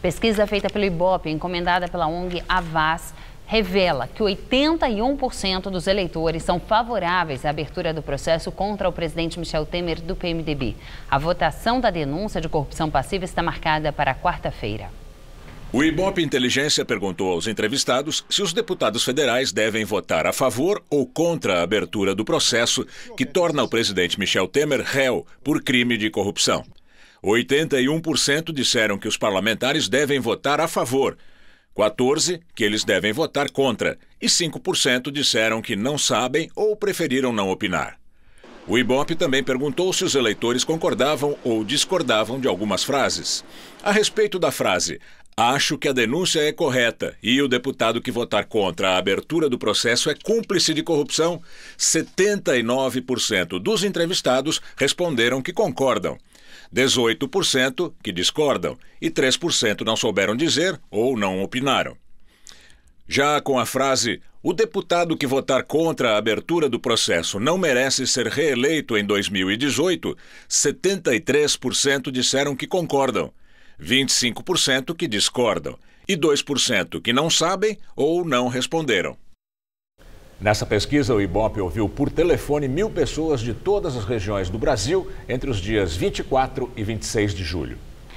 Pesquisa feita pelo Ibope, encomendada pela ONG Avaaz, revela que 81% dos eleitores são favoráveis à abertura do processo contra o presidente Michel Temer, do PMDB. A votação da denúncia de corrupção passiva está marcada para quarta-feira. O Ibope Inteligência perguntou aos entrevistados se os deputados federais devem votar a favor ou contra a abertura do processo que torna o presidente Michel Temer réu por crime de corrupção. 81% disseram que os parlamentares devem votar a favor, 14% que eles devem votar contra e 5% disseram que não sabem ou preferiram não opinar. O Ibope também perguntou se os eleitores concordavam ou discordavam de algumas frases. A respeito da frase, acho que a denúncia é correta e o deputado que votar contra a abertura do processo é cúmplice de corrupção, 79% dos entrevistados responderam que concordam, 18% que discordam e 3% não souberam dizer ou não opinaram. Já com a frase, o deputado que votar contra a abertura do processo não merece ser reeleito em 2018, 73% disseram que concordam, 25% que discordam e 2% que não sabem ou não responderam. Nessa pesquisa, o Ibope ouviu por telefone 1.000 pessoas de todas as regiões do Brasil entre os dias 24 e 26 de julho.